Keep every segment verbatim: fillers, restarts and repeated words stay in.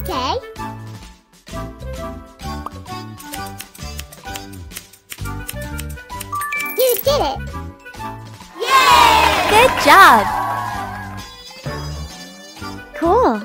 Okay. You did it! Yay! Good job! Cool!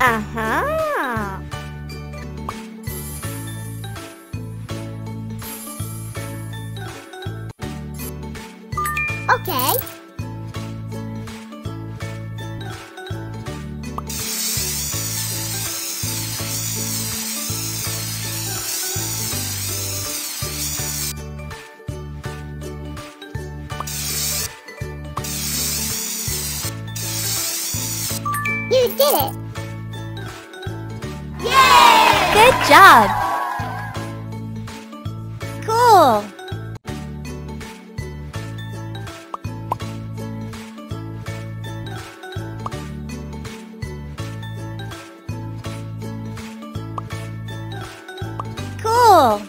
Aha! Okay. You did it! Good job! Cool! Cool!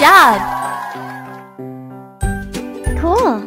job! Cool!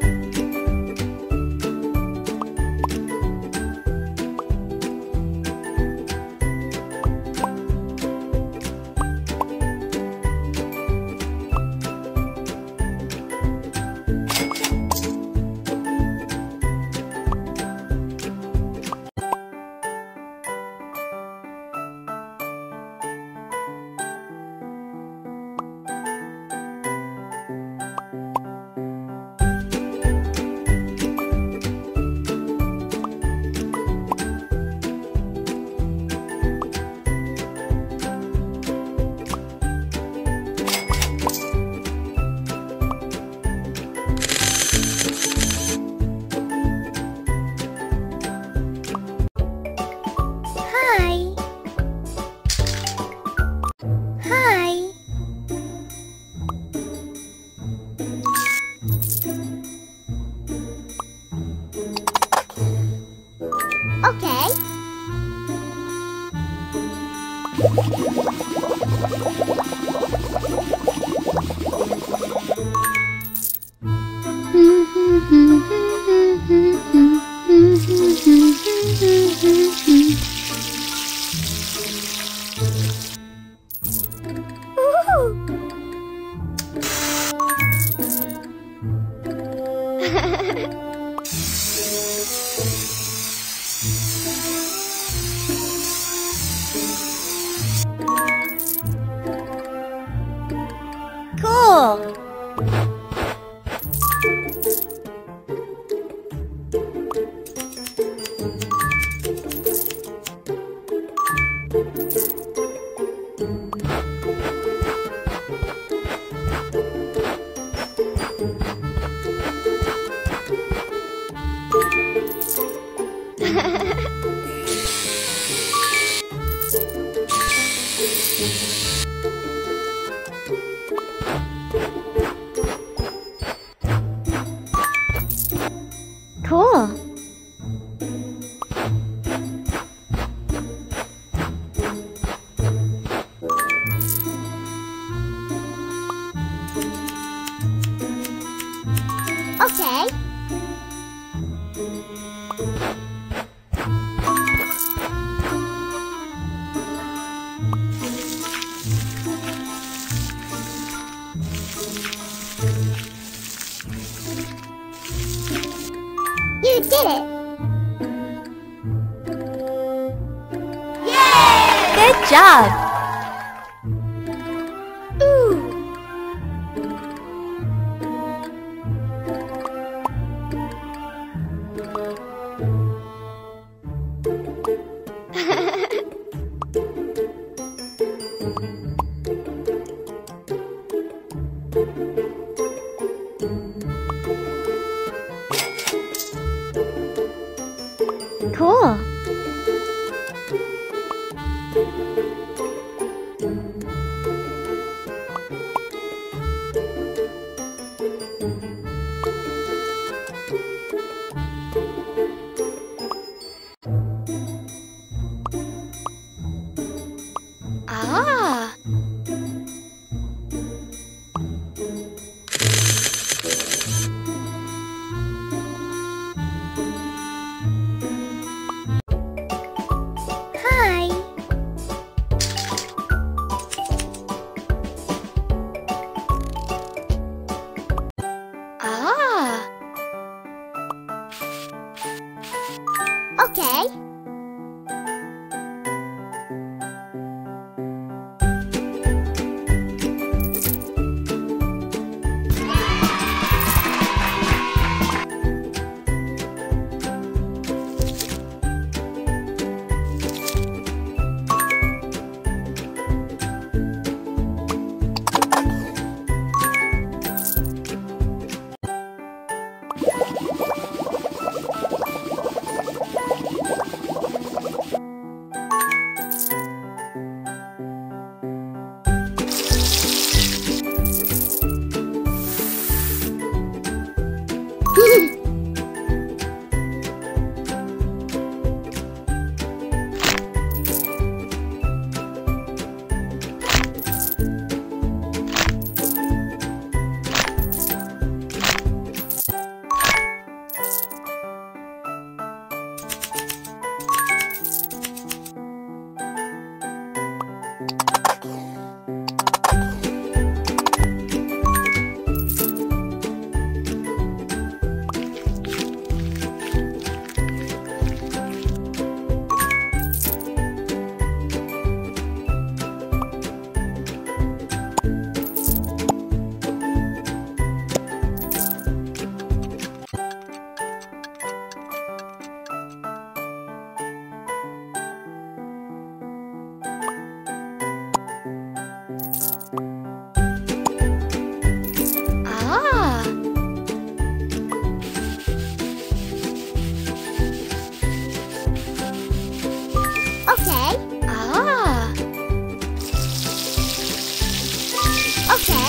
Cool!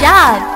job!